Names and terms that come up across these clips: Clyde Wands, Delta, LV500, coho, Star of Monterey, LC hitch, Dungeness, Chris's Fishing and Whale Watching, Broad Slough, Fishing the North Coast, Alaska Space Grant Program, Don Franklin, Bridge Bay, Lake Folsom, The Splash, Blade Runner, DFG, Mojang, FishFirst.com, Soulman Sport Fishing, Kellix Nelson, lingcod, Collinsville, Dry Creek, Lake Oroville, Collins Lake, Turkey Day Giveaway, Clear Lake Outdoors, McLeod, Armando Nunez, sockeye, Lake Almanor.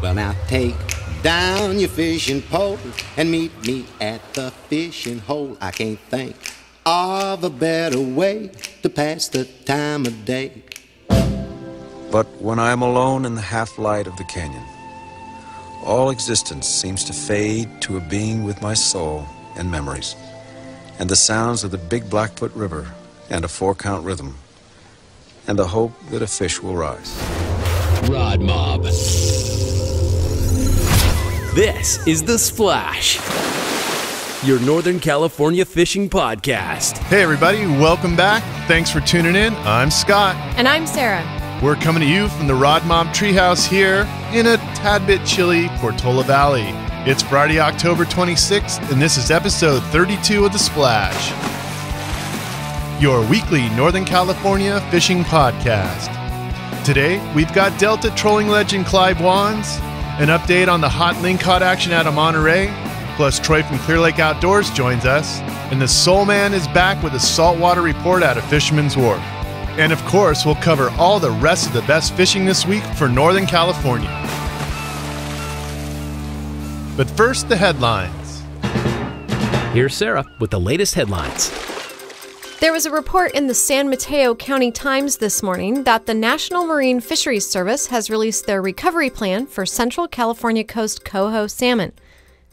Well, now take down your fishing pole and meet me at the fishing hole. I can't think of a better way to pass the time of day. But when I'm alone in the half-light of the canyon, all existence seems to fade to a being with my soul and memories, and the sounds of the big Blackfoot River and a four-count rhythm, and the hope that a fish will rise. Rod Mob. This is The Splash, your Northern California fishing podcast. Hey everybody, welcome back. Thanks for tuning in. I'm Scott. And I'm Sarah. We're coming to you from the Rod Mob Treehouse here in a tad bit chilly Portola Valley. It's Friday, October 26th, and this is episode 32 of The Splash, your weekly Northern California fishing podcast. Today, we've got Delta trolling legend Clyde Wands, an update on the hot lingcod action out of Monterey, plus Troy from Clear Lake Outdoors joins us, and the Soul Man is back with a saltwater report out of Fisherman's Wharf. And of course, we'll cover all the rest of the best fishing this week for Northern California. But first, the headlines. Here's Sarah with the latest headlines. There was a report in the San Mateo County Times this morning that the National Marine Fisheries Service has released their recovery plan for Central California Coast coho salmon.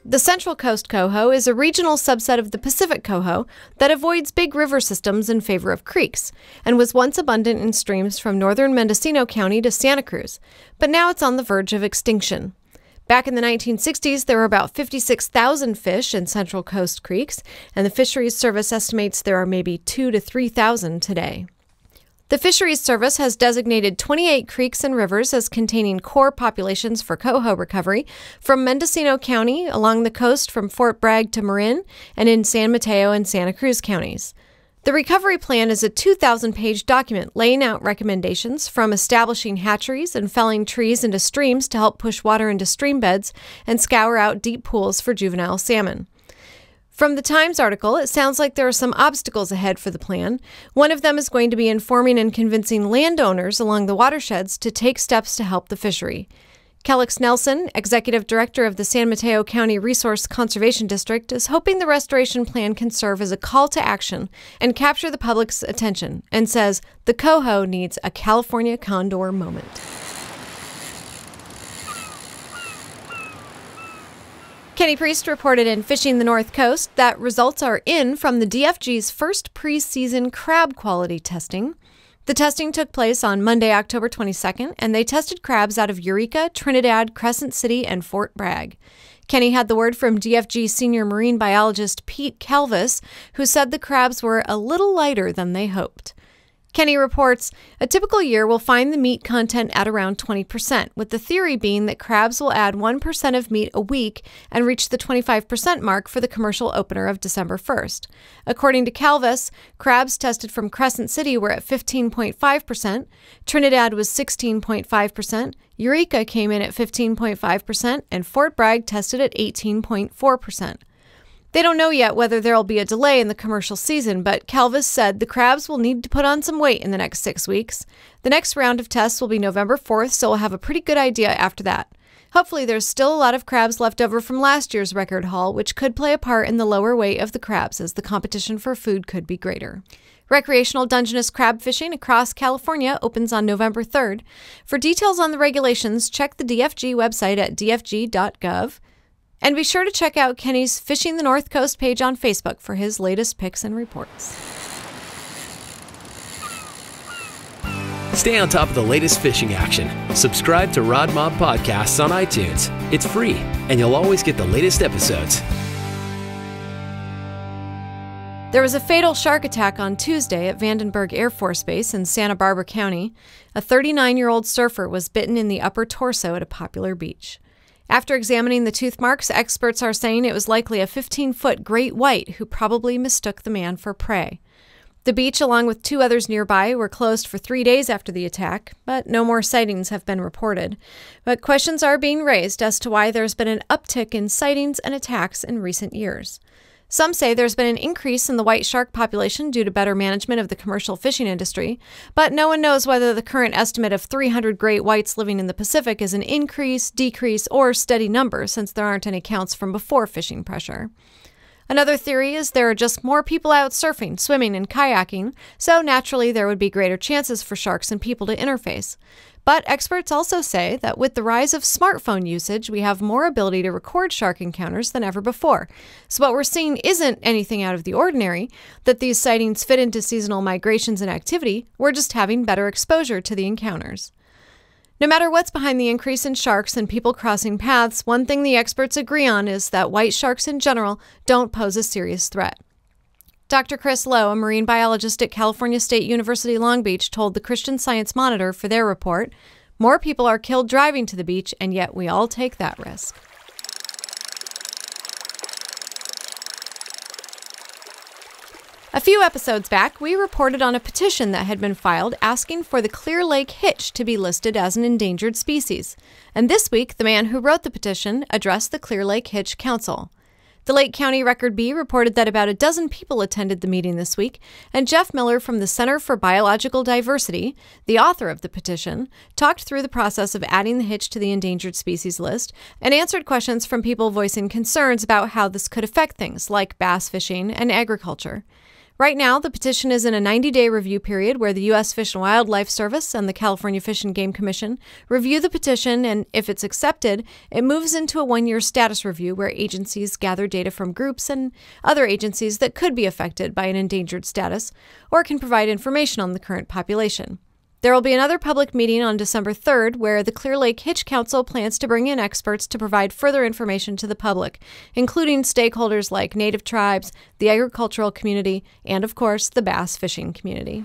The Central Coast coho is a regional subset of the Pacific coho that avoids big river systems in favor of creeks and was once abundant in streams from northern Mendocino County to Santa Cruz, but now it's on the verge of extinction. Back in the 1960s, there were about 56,000 fish in Central Coast creeks, and the Fisheries Service estimates there are maybe 2,000 to 3,000 today. The Fisheries Service has designated 28 creeks and rivers as containing core populations for coho recovery, from Mendocino County, along the coast from Fort Bragg to Marin, and in San Mateo and Santa Cruz counties. The recovery plan is a 2,000-page document laying out recommendations from establishing hatcheries and felling trees into streams to help push water into stream beds and scour out deep pools for juvenile salmon. From the Times article, it sounds like there are some obstacles ahead for the plan. One of them is going to be informing and convincing landowners along the watersheds to take steps to help the fishery. Kellix Nelson, executive director of the San Mateo County Resource Conservation District, is hoping the restoration plan can serve as a call to action and capture the public's attention, and says the coho needs a California condor moment. Kenny Priest reported in Fishing the North Coast that results are in from the DFG's first preseason crab quality testing. The testing took place on Monday, October 22nd, and they tested crabs out of Eureka, Trinidad, Crescent City, and Fort Bragg. Kenny had the word from DFG senior marine biologist Pete Kelvis, who said the crabs were a little lighter than they hoped. Kenny reports, a typical year will find the meat content at around 20%, with the theory being that crabs will add 1% of meat a week and reach the 25% mark for the commercial opener of December 1st. According to Calvis, crabs tested from Crescent City were at 15.5%, Trinidad was 16.5%, Eureka came in at 15.5%, and Fort Bragg tested at 18.4%. They don't know yet whether there will be a delay in the commercial season, but Calvis said the crabs will need to put on some weight in the next 6 weeks. The next round of tests will be November 4th, so we'll have a pretty good idea after that. Hopefully there's still a lot of crabs left over from last year's record haul, which could play a part in the lower weight of the crabs as the competition for food could be greater. Recreational Dungeness crab fishing across California opens on November 3rd. For details on the regulations, check the DFG website at dfg.gov. And be sure to check out Kenny's Fishing the North Coast page on Facebook for his latest picks and reports. Stay on top of the latest fishing action. Subscribe to Rod Mob Podcasts on iTunes. It's free, and you'll always get the latest episodes. There was a fatal shark attack on Tuesday at Vandenberg Air Force Base in Santa Barbara County. A 39-year-old surfer was bitten in the upper torso at a popular beach. After examining the tooth marks, experts are saying it was likely a 15-foot great white who probably mistook the man for prey. The beach, along with two others nearby, were closed for 3 days after the attack, but no more sightings have been reported. But questions are being raised as to why there's been an uptick in sightings and attacks in recent years. Some say there's been an increase in the white shark population due to better management of the commercial fishing industry, but no one knows whether the current estimate of 300 great whites living in the Pacific is an increase, decrease, or steady number since there aren't any counts from before fishing pressure. Another theory is there are just more people out surfing, swimming, and kayaking, so naturally there would be greater chances for sharks and people to interface. But experts also say that with the rise of smartphone usage, we have more ability to record shark encounters than ever before. So what we're seeing isn't anything out of the ordinary, that these sightings fit into seasonal migrations and activity, we're just having better exposure to the encounters. No matter what's behind the increase in sharks and people crossing paths, one thing the experts agree on is that white sharks in general don't pose a serious threat. Dr. Chris Lowe, a marine biologist at California State University Long Beach, told the Christian Science Monitor for their report, "More people are killed driving to the beach, and yet we all take that risk." A few episodes back, we reported on a petition that had been filed asking for the Clear Lake hitch to be listed as an endangered species. And this week, the man who wrote the petition addressed the Clear Lake Hitch Council. The Lake County Record-Bee reported that about a dozen people attended the meeting this week, and Jeff Miller from the Center for Biological Diversity, the author of the petition, talked through the process of adding the hitch to the endangered species list and answered questions from people voicing concerns about how this could affect things like bass fishing and agriculture. Right now, the petition is in a 90-day review period where the U.S. Fish and Wildlife Service and the California Fish and Game Commission review the petition, and if it's accepted, it moves into a one-year status review where agencies gather data from groups and other agencies that could be affected by an endangered status or can provide information on the current population. There will be another public meeting on December 3rd where the Clear Lake Hitch Council plans to bring in experts to provide further information to the public, including stakeholders like native tribes, the agricultural community, and of course, the bass fishing community.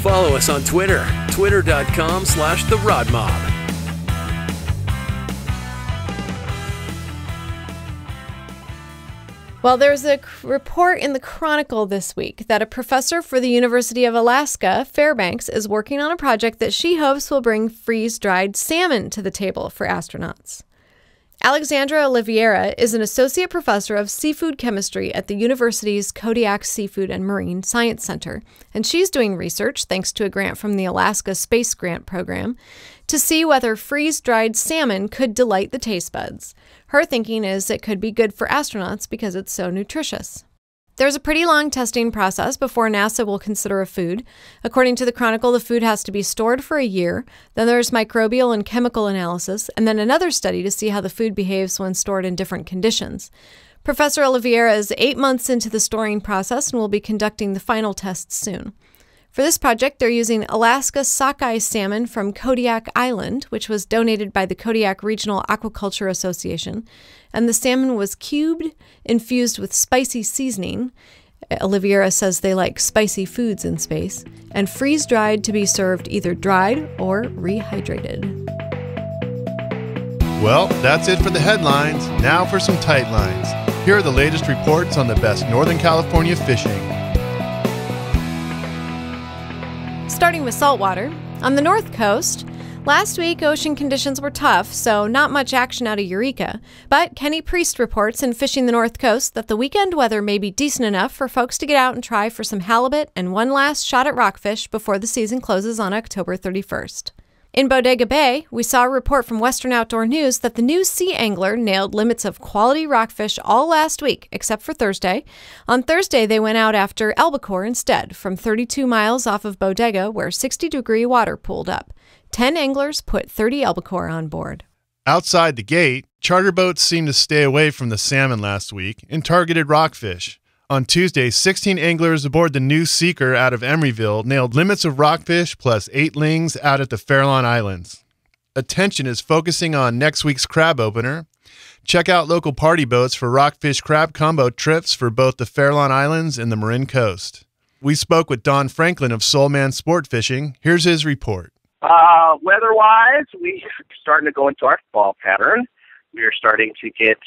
Follow us on Twitter, twitter.com/therodmob. Well, there's a report in the Chronicle this week that a professor for the University of Alaska, Fairbanks, is working on a project that she hopes will bring freeze-dried salmon to the table for astronauts. Alexandra Oliveira is an associate professor of seafood chemistry at the university's Kodiak Seafood and Marine Science Center, and she's doing research, thanks to a grant from the Alaska Space Grant Program, to see whether freeze-dried salmon could delight the taste buds. Her thinking is it could be good for astronauts because it's so nutritious. There's a pretty long testing process before NASA will consider a food. According to the Chronicle, the food has to be stored for a year, then there's microbial and chemical analysis, and then another study to see how the food behaves when stored in different conditions. Professor Oliveira is 8 months into the storing process and will be conducting the final tests soon. For this project, they're using Alaska sockeye salmon from Kodiak Island, which was donated by the Kodiak Regional Aquaculture Association, and the salmon was cubed, infused with spicy seasoning. Oliveira says they like spicy foods in space, and freeze-dried to be served either dried or rehydrated. Well, that's it for the headlines. Now for some tight lines. Here are the latest reports on the best Northern California fishing. Starting with saltwater, on the North Coast, last week ocean conditions were tough, so not much action out of Eureka. But Kenny Priest reports in Fishing the North Coast that the weekend weather may be decent enough for folks to get out and try for some halibut and one last shot at rockfish before the season closes on October 31st. In Bodega Bay, we saw a report from Western Outdoor News that the New Sea Angler nailed limits of quality rockfish all last week, except for Thursday. On Thursday, they went out after albacore instead, from 32 miles off of Bodega, where 60-degree water pooled up. 10 anglers put 30 albacore on board. Outside the gate, charter boats seemed to stay away from the salmon last week and targeted rockfish. On Tuesday, 16 anglers aboard the New Seeker out of Emeryville nailed limits of rockfish plus 8 lings out at the Farallon Islands. Attention is focusing on next week's crab opener. Check out local party boats for rockfish crab combo trips for both the Farallon Islands and the Marin Coast. We spoke with Don Franklin of Soulman Sport Fishing. Here's his report. Weather-wise, we're starting to go into our fall pattern. We're starting to get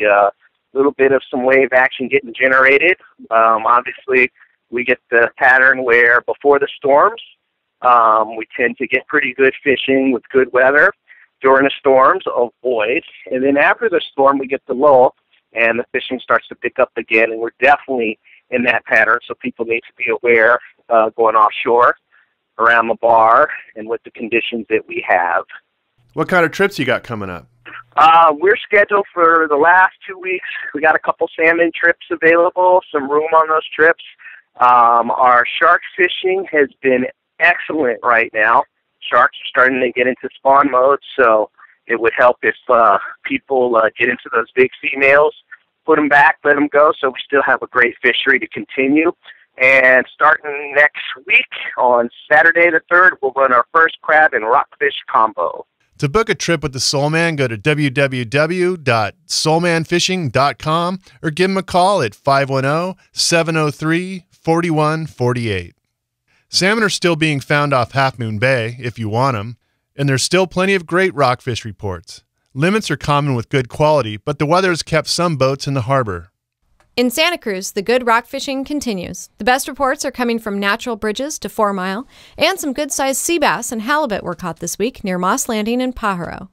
the little bit of some wave action getting generated. Obviously, we get the pattern where before the storms, we tend to get pretty good fishing with good weather. during the storms, avoid. And then after the storm, we get the lull, and the fishing starts to pick up again, and we're definitely in that pattern, so people need to be aware going offshore, around the bar, and with the conditions that we have. What kind of trips you got coming up? We're scheduled for the last 2 weeks. We got a couple salmon trips available, some room on those trips. Our shark fishing has been excellent right now. Sharks are starting to get into spawn mode, so it would help if people get into those big females, put them back, let them go, so we still have a great fishery to continue. And starting next week on Saturday the 3rd, we'll run our first crab and rockfish combo. To book a trip with the Soulman, go to www.soulmanfishing.com or give them a call at 510-703-4148. Salmon are still being found off Half Moon Bay if you want them, and there's still plenty of great rockfish reports. Limits are common with good quality, but the weather has kept some boats in the harbor. In Santa Cruz, the good rock fishing continues. The best reports are coming from Natural Bridges to 4 Mile, and some good-sized sea bass and halibut were caught this week near Moss Landing and Pajaro.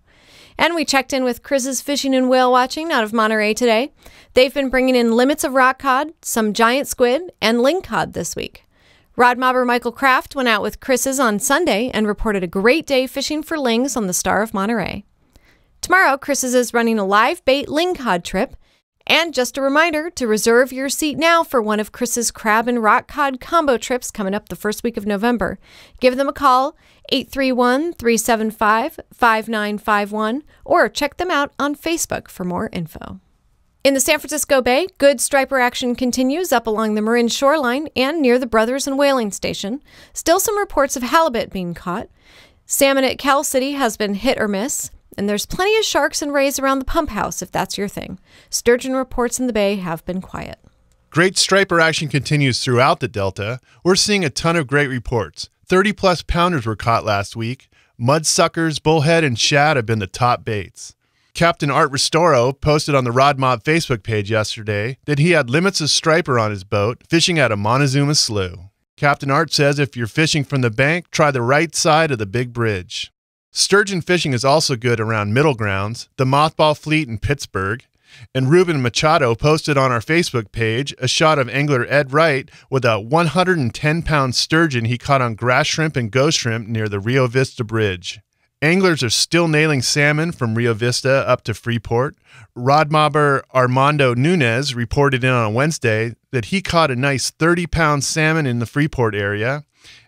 And we checked in with Chris's Fishing and Whale Watching out of Monterey today. They've been bringing in limits of rock cod, some giant squid, and ling cod this week. Rod Mobber Michael Kraft went out with Chris's on Sunday and reported a great day fishing for lings on the Star of Monterey. Tomorrow, Chris's is running a live bait ling cod trip. And just a reminder to reserve your seat now for one of Chris's crab and rock cod combo trips coming up the first week of November. Give them a call, 831-375-5951, or check them out on Facebook for more info. In the San Francisco Bay, good striper action continues up along the Marin shoreline and near the Brothers and Whaling Station. Still some reports of halibut being caught. Salmon at Cal City has been hit or miss. And there's plenty of sharks and rays around the pump house if that's your thing. Sturgeon reports in the bay have been quiet. Great striper action continues throughout the Delta. We're seeing a ton of great reports. 30-plus pounders were caught last week. Mudsuckers, bullhead, and shad have been the top baits. Captain Art Restoro posted on the Rod Mob Facebook page yesterday that he had limits of striper on his boat fishing out of Montezuma slough. Captain Art says if you're fishing from the bank, try the right side of the big bridge. Sturgeon fishing is also good around Middle Grounds, the Mothball Fleet in Pittsburgh, and Ruben Machado posted on our Facebook page a shot of angler Ed Wright with a 110-pound sturgeon he caught on grass shrimp and ghost shrimp near the Rio Vista Bridge. Anglers are still nailing salmon from Rio Vista up to Freeport. Rod Mobber Armando Nunez reported in on Wednesday that he caught a nice 30-pound salmon in the Freeport area.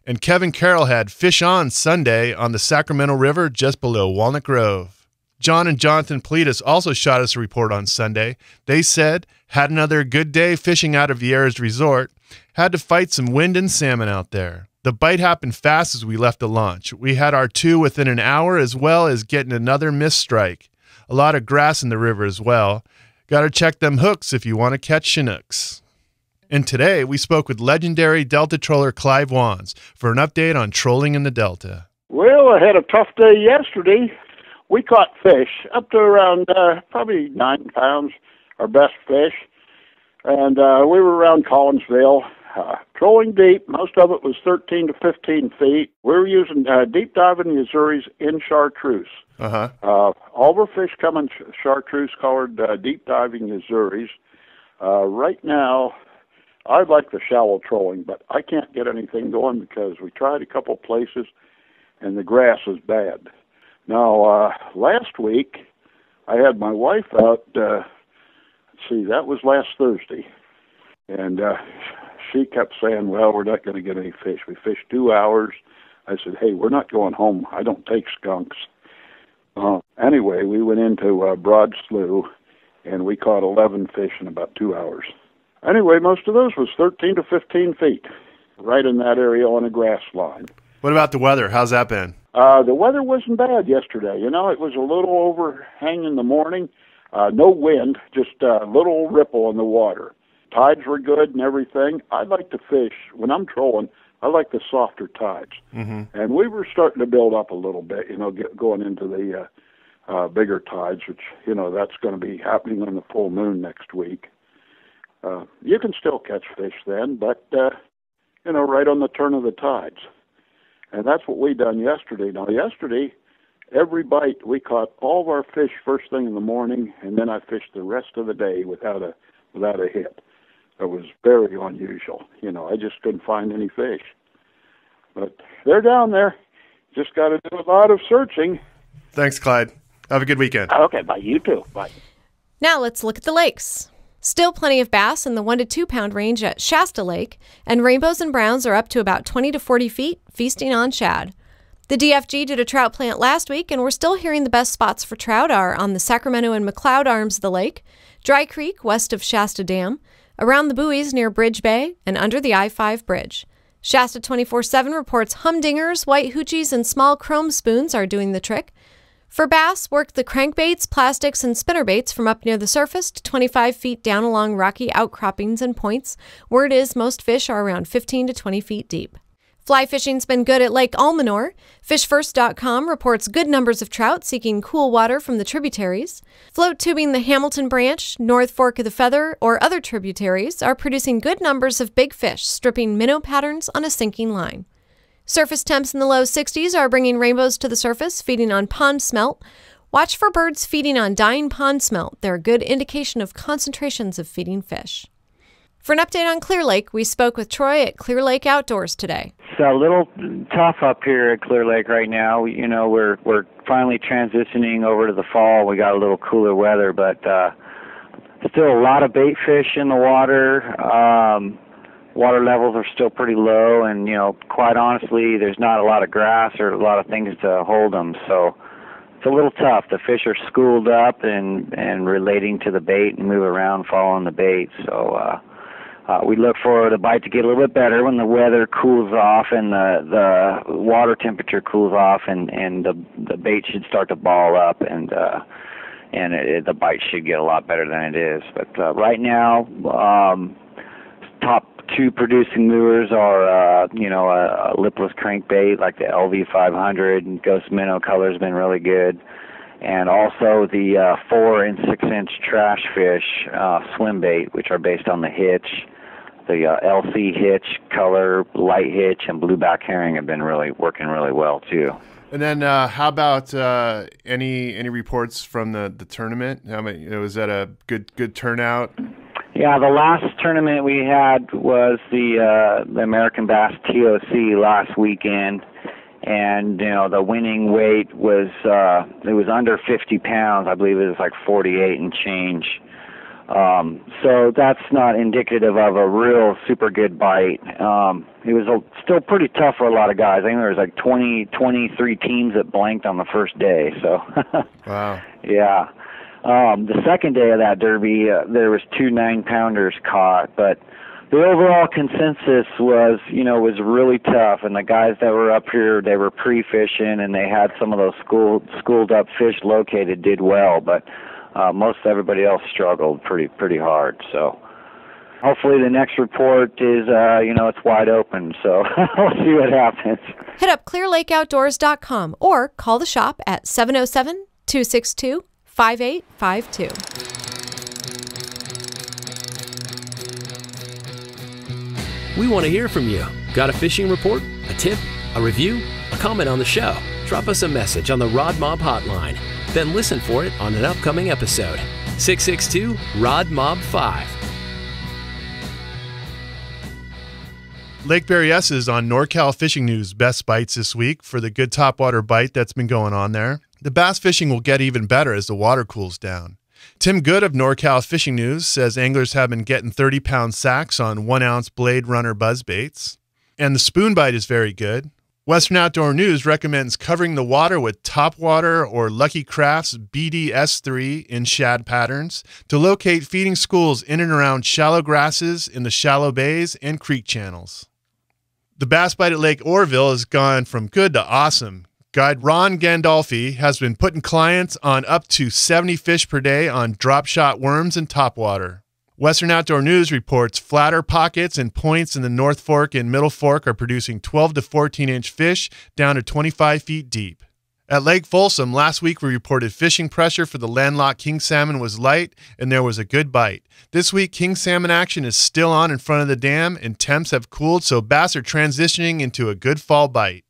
And Kevin Carroll had fish on Sunday on the Sacramento River just below Walnut Grove. John and Jonathan Politis also shot us a report on Sunday. They said, had another good day fishing out of Vieira's Resort. Had to fight some wind and salmon out there. The bite happened fast as we left the launch. We had our two within an hour as well as getting another missed strike. A lot of grass in the river as well. Gotta check them hooks if you want to catch Chinooks. And today, we spoke with legendary Delta troller Clyde Wands for an update on trolling in the Delta. Well, I had a tough day yesterday. We caught fish up to around probably 9 pounds, our best fish. And we were around Collinsville, trolling deep. Most of it was 13 to 15 feet. We were using deep diving Missouri's in chartreuse. All of our fish come in chartreuse-colored deep diving Missouri's. Right now, I like the shallow trolling, but I can't get anything going because we tried a couple places and the grass is bad. Now, last week, I had my wife out, that was last Thursday, and she kept saying, well, we're not going to get any fish. We fished 2 hours. I said, hey, we're not going home. I don't take skunks. Anyway, we went into Broad Slough, and we caught 11 fish in about 2 hours. Anyway, most of those was 13 to 15 feet, right in that area on a grass line. What about the weather? How's that been? The weather wasn't bad yesterday. You know, it was a little overhang in the morning. No wind, just a little ripple in the water. Tides were good and everything. I like to fish, when I'm trolling, I like the softer tides. And we were starting to build up a little bit, you know, going into the bigger tides, which, you know, that's going to be happening on the full moon next week. You can still catch fish then, but, you know, right on the turn of the tides. And that's what we done yesterday. Now, yesterday, Every bite, we caught all of our fish first thing in the morning, and then I fished the rest of the day without a hit. It was very unusual. You know, I just couldn't find any fish. But they're down there. Just got to do a lot of searching. Thanks, Clyde. Have a good weekend. Okay, bye. You too. Bye. Now let's look at the lakes. Still plenty of bass in the 1 to 2 pound range at Shasta Lake, and rainbows and browns are up to about 20 to 40 feet, feasting on shad. The DFG did a trout plant last week, and we're still hearing the best spots for trout are on the Sacramento and McLeod arms of the lake, Dry Creek west of Shasta Dam, around the buoys near Bridge Bay, and under the I-5 bridge. Shasta 24/7 reports humdingers, white hoochies, and small chrome spoons are doing the trick. For bass, work the crankbaits, plastics, and spinnerbaits from up near the surface to 25 feet down along rocky outcroppings and points. Word is most fish are around 15 to 20 feet deep. Fly fishing's been good at Lake Almanor. Fishfirst.com reports good numbers of trout seeking cool water from the tributaries. Float tubing the Hamilton Branch, North Fork of the Feather, or other tributaries are producing good numbers of big fish, stripping minnow patterns on a sinking line. Surface temps in the low 60s are bringing rainbows to the surface, feeding on pond smelt. Watch for birds feeding on dying pond smelt. They're a good indication of concentrations of feeding fish. For an update on Clear Lake, we spoke with Troy at Clear Lake Outdoors today. It's a little tough up here at Clear Lake right now. You know, we're finally transitioning over to the fall. We got a little cooler weather, but still a lot of bait fish in the water. Water levels are still pretty low, and, you know, quite honestly, there's not a lot of grass or a lot of things to hold them, so it's a little tough. The fish are schooled up and relating to the bait and move around following the bait, so we look for the bite to get a little bit better when the weather cools off and the water temperature cools off, and the bait should start to ball up, and the bite should get a lot better than it is. But right now, top two producing lures are, a lipless crankbait like the LV500, and Ghost Minnow color's been really good, and also the 4- and 6-inch trash fish swim bait, which are based on the hitch. The LC hitch, color, light hitch, and blueback herring have been really working really well too. And then, how about any reports from the tournament? I mean, was that a good turnout? Yeah, the last tournament we had was the American Bass TOC last weekend, and you know the winning weight was it was under 50 pounds. I believe it was like 48 and change. So that's not indicative of a real super good bite. It was still pretty tough for a lot of guys. I think there was like 23 teams that blanked on the first day. So wow. Yeah. The second day of that derby, there was 2 9-pounders caught, but the overall consensus was, was really tough. And the guys that were up here, they were pre-fishing, and they had some of those schooled up fish located did well, but most everybody else struggled pretty hard. So hopefully the next report is, it's wide open. So we'll see what happens. Hit up clearlakeoutdoors.com or call the shop at 707-262. 5852. We want to hear from you. Got a fishing report, a tip, a review, a comment on the show? Drop us a message on the Rod Mob hotline. Then listen for it on an upcoming episode. 662 Rod Mob 5. Lake Berryessa is on NorCal Fishing News Best Bites this week for the good topwater bite that's been going on there. The bass fishing will get even better as the water cools down. Tim Good of NorCal Fishing News says anglers have been getting 30-pound sacks on 1-ounce Blade Runner buzzbaits. And the spoon bite is very good. Western Outdoor News recommends covering the water with Topwater or Lucky Craft's BDS3 in shad patterns to locate feeding schools in and around shallow grasses in the shallow bays and creek channels. The bass bite at Lake Orville has gone from good to awesome. Guide Ron Gandolfi has been putting clients on up to 70 fish per day on drop shot worms and topwater. Western Outdoor News reports flatter pockets and points in the North Fork and Middle Fork are producing 12 to 14-inch fish down to 25 feet deep. At Lake Folsom, last week we reported fishing pressure for the landlocked king salmon was light and there was a good bite. This week, king salmon action is still on in front of the dam and temps have cooled, so bass are transitioning into a good fall bite.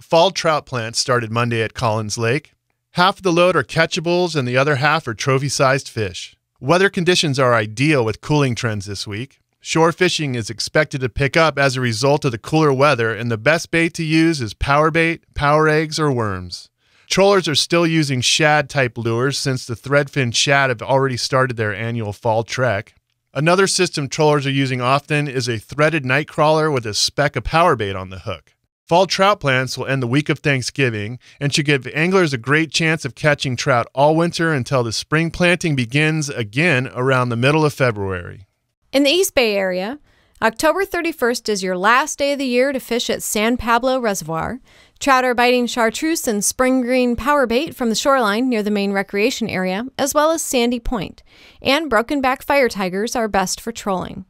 Fall trout plants started Monday at Collins Lake. Half of the load are catchables and the other half are trophy-sized fish. Weather conditions are ideal with cooling trends this week. Shore fishing is expected to pick up as a result of the cooler weather, and the best bait to use is power bait, power eggs, or worms. Trollers are still using shad-type lures since the threadfin shad have already started their annual fall trek. Another system trollers are using often is a threaded night crawler with a speck of power bait on the hook. Fall trout plants will end the week of Thanksgiving and should give anglers a great chance of catching trout all winter until the spring planting begins again around the middle of February. In the East Bay area, October 31st is your last day of the year to fish at San Pablo Reservoir. Trout are biting chartreuse and spring green power bait from the shoreline near the main recreation area, as well as Sandy Point, and broken-back fire tigers are best for trolling.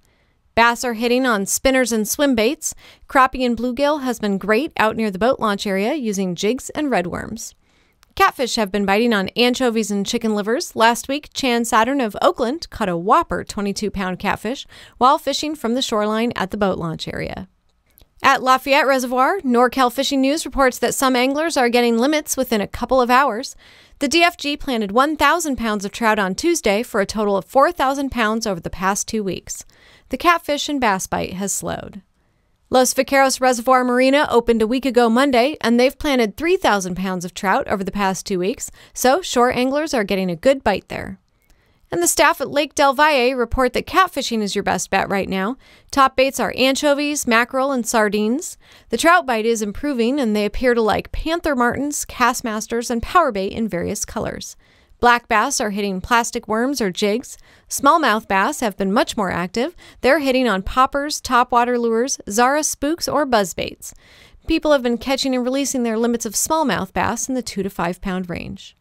Bass are hitting on spinners and swim baits. Crappie and bluegill has been great out near the boat launch area using jigs and redworms. Catfish have been biting on anchovies and chicken livers. Last week, Chan Saturn of Oakland caught a whopper 22-pound catfish while fishing from the shoreline at the boat launch area. At Lafayette Reservoir, NorCal Fishing News reports that some anglers are getting limits within a couple of hours. The DFG planted 1,000 pounds of trout on Tuesday for a total of 4,000 pounds over the past 2 weeks. The catfish and bass bite has slowed. Los Vaqueros Reservoir Marina opened a week ago Monday, and they've planted 3,000 pounds of trout over the past 2 weeks, so shore anglers are getting a good bite there. And the staff at Lake Del Valle report that catfishing is your best bet right now. Top baits are anchovies, mackerel, and sardines. The trout bite is improving, and they appear to like panther martins, castmasters, and power bait in various colors. Black bass are hitting plastic worms or jigs. Smallmouth bass have been much more active. They're hitting on poppers, topwater lures, Zara spooks, or buzzbaits. People have been catching and releasing their limits of smallmouth bass in the 2 to 5 pound range.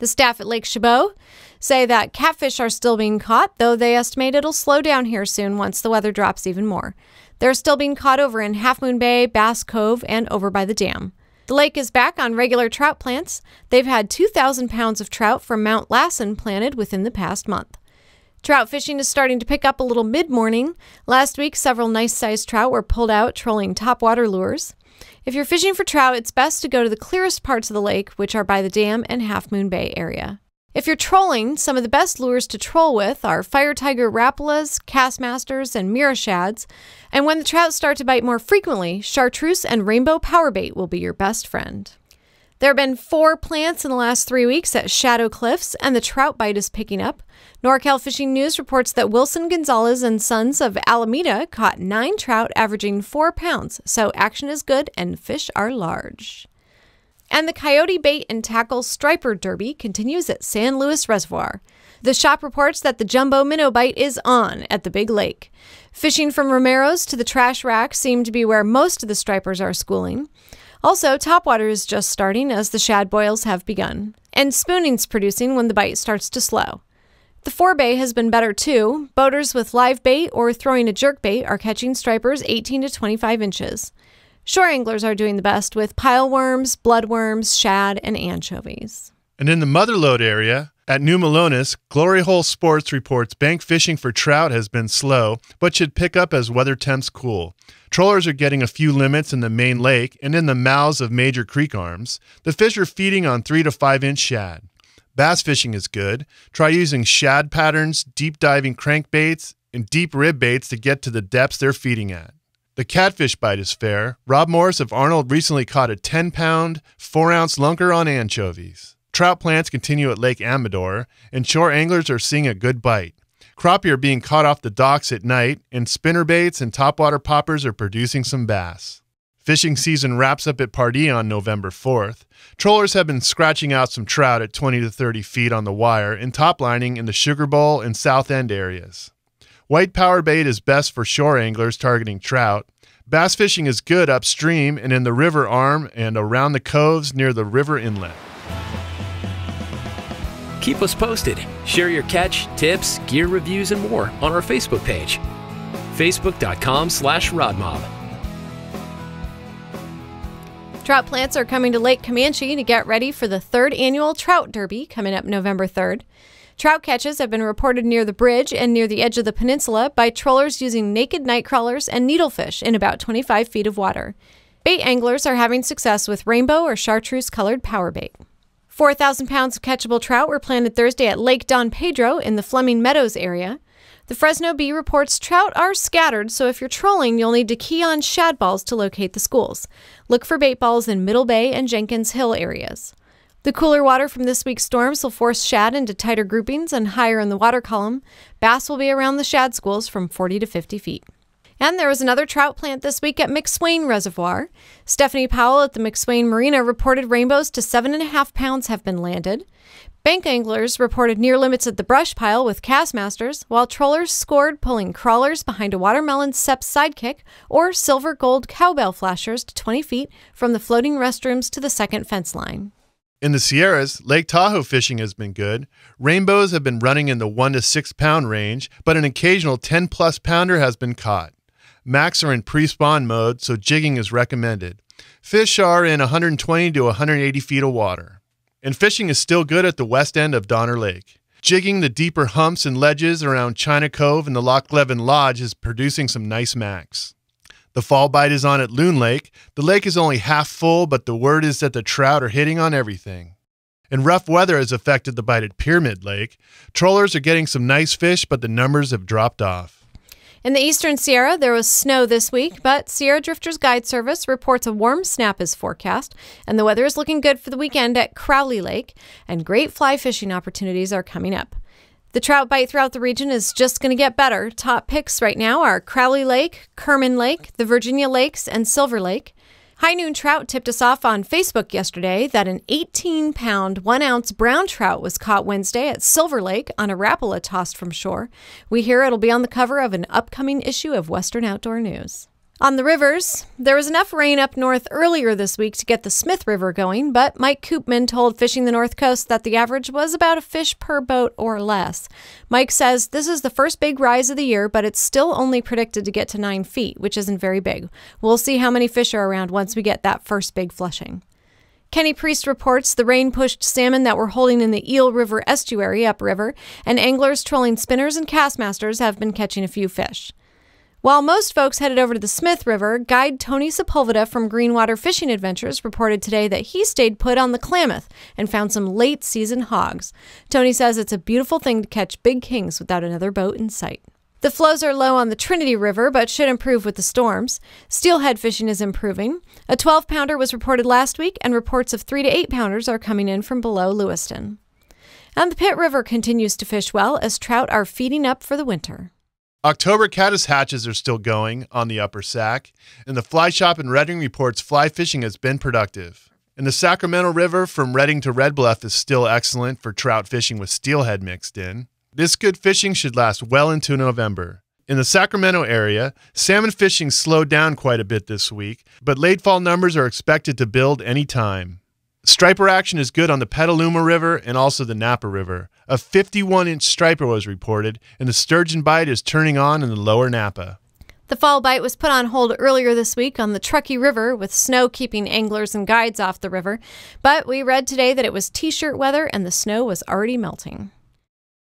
The staff at Lake Chabot say that catfish are still being caught, though they estimate it'll slow down here soon once the weather drops even more. They're still being caught over in Half Moon Bay, Bass Cove, and over by the dam. The lake is back on regular trout plants. They've had 2,000 pounds of trout from Mount Lassen planted within the past month. Trout fishing is starting to pick up a little mid-morning. Last week, several nice-sized trout were pulled out trolling topwater lures. If you're fishing for trout, it's best to go to the clearest parts of the lake, which are by the dam and Half Moon Bay area. If you're trolling, some of the best lures to troll with are fire tiger rapalas, castmasters, and mira shads. And when the trout start to bite more frequently, chartreuse and rainbow powerbait will be your best friend. There have been 4 plants in the last 3 weeks at Shadow Cliffs, and the trout bite is picking up. NorCal Fishing News reports that Wilson Gonzalez and Sons of Alameda caught 9 trout averaging 4 pounds, so action is good and fish are large. And the Coyote Bait and Tackle Striper Derby continues at San Luis Reservoir. The shop reports that the jumbo minnow bite is on at the Big Lake. Fishing from Romero's to the trash rack seem to be where most of the stripers are schooling. Also, topwater is just starting as the shad boils have begun. And spooning's producing when the bite starts to slow. The forebay has been better too. Boaters with live bait or throwing a jerkbait are catching stripers 18 to 25 inches. Shore anglers are doing the best with pile worms, bloodworms, shad, and anchovies. And in the motherlode area, at New Melones, Glory Hole Sports reports bank fishing for trout has been slow, but should pick up as weather temps cool. Trollers are getting a few limits in the main lake and in the mouths of major creek arms. The fish are feeding on 3 to 5 inch shad. Bass fishing is good. Try using shad patterns, deep diving crankbaits, and deep rib baits to get to the depths they're feeding at. The catfish bite is fair. Rob Morris of Arnold recently caught a 10-pound, 4-ounce lunker on anchovies. Trout plants continue at Lake Amador, and shore anglers are seeing a good bite. Crappie are being caught off the docks at night, and spinnerbaits and topwater poppers are producing some bass. Fishing season wraps up at Pardee on November 4th. Trollers have been scratching out some trout at 20 to 30 feet on the wire and top-lining in the Sugar Bowl and South End areas. White power bait is best for shore anglers targeting trout. Bass fishing is good upstream and in the river arm and around the coves near the river inlet. Keep us posted. Share your catch, tips, gear reviews, and more on our Facebook page. Facebook.com/RodMob. Trout plants are coming to Lake Comanche to get ready for the 3rd annual Trout Derby coming up November 3rd. Trout catches have been reported near the bridge and near the edge of the peninsula by trollers using naked night crawlers and needlefish in about 25 feet of water. Bait anglers are having success with rainbow or chartreuse-colored power bait. 4,000 pounds of catchable trout were planted Thursday at Lake Don Pedro in the Fleming Meadows area. The Fresno Bee reports trout are scattered, so if you're trolling, you'll need to key on shad balls to locate the schools. Look for bait balls in Middle Bay and Jenkins Hill areas. The cooler water from this week's storms will force shad into tighter groupings and higher in the water column. Bass will be around the shad schools from 40 to 50 feet. And there was another trout plant this week at McSwain Reservoir. Stephanie Powell at the McSwain Marina reported rainbows to 7.5 pounds have been landed. Bank anglers reported near limits at the brush pile with castmasters, while trollers scored pulling crawlers behind a watermelon sep sidekick or silver gold cowbell flashers to 20 feet from the floating restrooms to the second fence line. In the Sierras, Lake Tahoe fishing has been good. Rainbows have been running in the 1 to 6 pound range, but an occasional 10-plus pounder has been caught. Max are in pre-spawn mode, so jigging is recommended. Fish are in 120 to 180 feet of water. And fishing is still good at the west end of Donner Lake. Jigging the deeper humps and ledges around China Cove and the Loch Leven Lodge is producing some nice max. The fall bite is on at Loon Lake. The lake is only half full, but the word is that the trout are hitting on everything. And rough weather has affected the bite at Pyramid Lake. Trollers are getting some nice fish, but the numbers have dropped off. In the Eastern Sierra, there was snow this week, but Sierra Drifters Guide Service reports a warm snap is forecast, and the weather is looking good for the weekend at Crowley Lake, and great fly fishing opportunities are coming up. The trout bite throughout the region is just going to get better. Top picks right now are Crowley Lake, Kerman Lake, the Virginia Lakes, and Silver Lake. High Noon Trout tipped us off on Facebook yesterday that an 18-pound, 1-ounce brown trout was caught Wednesday at Silver Lake on a Rapala tossed from shore. We hear it'll be on the cover of an upcoming issue of Western Outdoor News. On the rivers, there was enough rain up north earlier this week to get the Smith River going, but Mike Koopman told Fishing the North Coast that the average was about a fish per boat or less. Mike says this is the first big rise of the year, but it's still only predicted to get to 9 feet, which isn't very big. We'll see how many fish are around once we get that first big flushing. Kenny Priest reports the rain pushed salmon that were holding in the Eel River estuary upriver, and anglers trolling spinners and castmasters have been catching a few fish. While most folks headed over to the Smith River, guide Tony Sepulveda from Greenwater Fishing Adventures reported today that he stayed put on the Klamath and found some late-season hogs. Tony says it's a beautiful thing to catch big kings without another boat in sight. The flows are low on the Trinity River, but should improve with the storms. Steelhead fishing is improving. A 12-pounder was reported last week, and reports of 3 to 8-pounders are coming in from below Lewiston. And the Pitt River continues to fish well as trout are feeding up for the winter. October caddis hatches are still going on the upper Sac, and the fly shop in Redding reports fly fishing has been productive. And the Sacramento River from Redding to Red Bluff is still excellent for trout fishing with steelhead mixed in. This good fishing should last well into November. In the Sacramento area, salmon fishing slowed down quite a bit this week, but late fall numbers are expected to build any time. Striper action is good on the Petaluma River and also the Napa River. A 51-inch striper was reported, and the sturgeon bite is turning on in the lower Napa. The fall bite was put on hold earlier this week on the Truckee River, with snow keeping anglers and guides off the river. But we read today that it was t-shirt weather and the snow was already melting.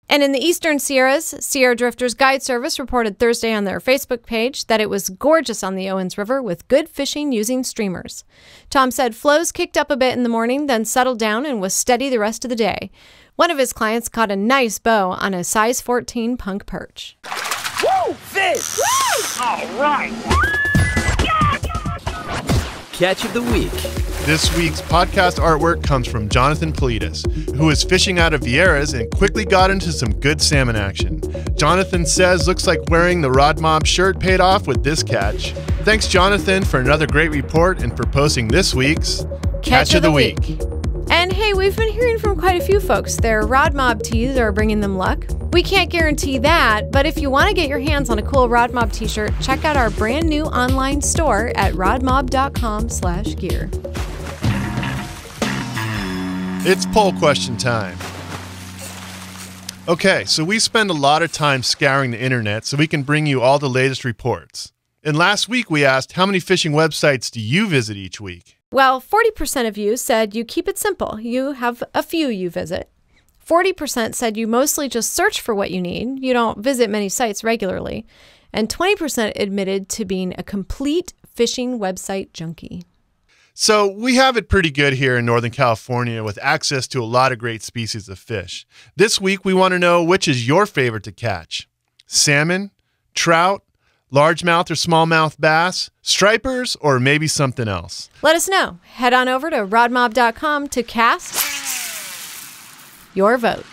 And in the Eastern Sierras, Sierra Drifters Guide Service reported Thursday on their Facebook page that it was gorgeous on the Owens River with good fishing using streamers. Tom said flows kicked up a bit in the morning, then settled down and was steady the rest of the day. One of his clients caught a nice bow on a size 14 punk perch. Woo! Fish! Woo! All right! Catch of the week. This week's podcast artwork comes from Jonathan Politis, who was fishing out of Vieira's and quickly got into some good salmon action. Jonathan says looks like wearing the Rod Mob shirt paid off with this catch. Thanks, Jonathan, for another great report and for posting this week's Catch of the Week. And hey, we've been hearing from quite a few folks. Their Rod Mob tees are bringing them luck. We can't guarantee that, but if you want to get your hands on a cool Rod Mob t-shirt, check out our brand new online store at rodmob.com/gear. It's poll question time. Okay, so we spend a lot of time scouring the internet so we can bring you all the latest reports. And last week we asked, how many fishing websites do you visit each week? Well, 40% of you said you keep it simple. You have a few you visit. 40% said you mostly just search for what you need. You don't visit many sites regularly. And 20% admitted to being a complete fishing website junkie. So we have it pretty good here in Northern California with access to a lot of great species of fish. This week, we want to know which is your favorite to catch. Salmon, trout, largemouth or smallmouth bass, stripers, or maybe something else. Let us know. Head on over to rodmob.com to cast your vote.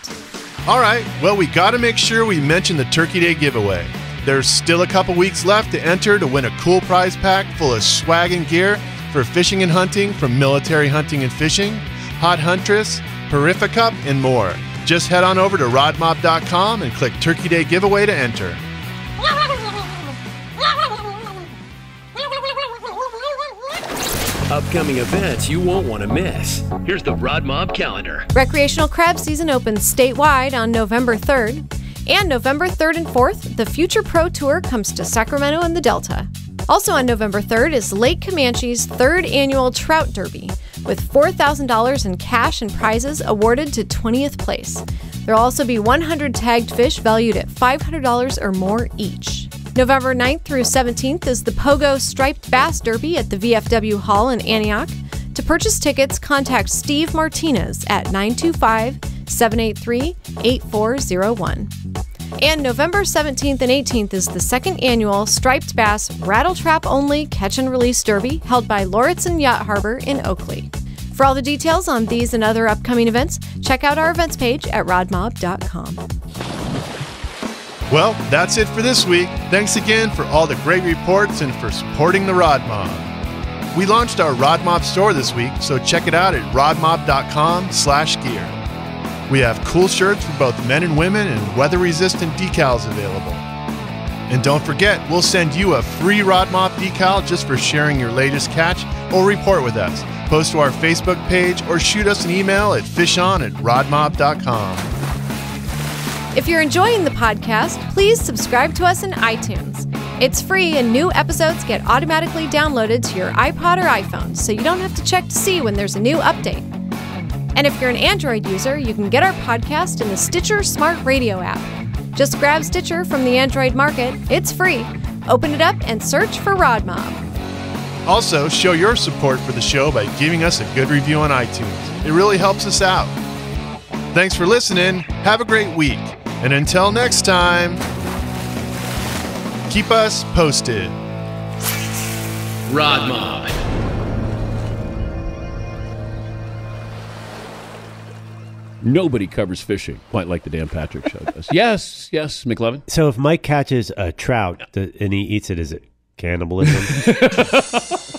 All right. Well, we got to make sure we mention the Turkey Day giveaway. There's still a couple weeks left to enter to win a cool prize pack full of swag and gear for fishing and hunting from Military Hunting and Fishing, Hot Huntress, Perificup, and more. Just head on over to rodmob.com and click Turkey Day Giveaway to enter. Upcoming events you won't want to miss. Here's the Rod Mob calendar. Recreational crab season opens statewide on November 3rd. And November 3rd and 4th, the Future Pro Tour comes to Sacramento and the Delta. Also on November 3rd is Lake Comanche's 3rd Annual Trout Derby, with $4,000 in cash and prizes awarded to 20th place. There'll also be 100 tagged fish valued at $500 or more each. November 9th through 17th is the Pogo Striped Bass Derby at the VFW Hall in Antioch. To purchase tickets, contact Steve Martinez at 925-783-8401. And November 17th and 18th is the second annual Striped Bass Rattle Trap Only Catch and Release Derby held by Lauritsen Yacht Harbor in Oakley. For all the details on these and other upcoming events, check out our events page at rodmob.com. Well, that's it for this week. Thanks again for all the great reports and for supporting the Rod Mob. We launched our Rod Mob store this week, so check it out at rodmob.com/gear. We have cool shirts for both men and women and weather-resistant decals available. And don't forget, we'll send you a free Rod Mob decal just for sharing your latest catch or report with us. Post to our Facebook page or shoot us an email at fishon@rodmob.com. If you're enjoying the podcast, please subscribe to us in iTunes. It's free and new episodes get automatically downloaded to your iPod or iPhone, so you don't have to check to see when there's a new update. And if you're an Android user, you can get our podcast in the Stitcher Smart Radio app. Just grab Stitcher from the Android market. It's free. Open it up and search for Rod Mob. Also, show your support for the show by giving us a good review on iTunes. It really helps us out. Thanks for listening. Have a great week. And until next time, keep us posted. Rod Mob. Nobody covers fishing quite like the Dan Patrick Show does. Yes, yes, McLevin. So if Mike catches a trout and he eats it, is it cannibalism?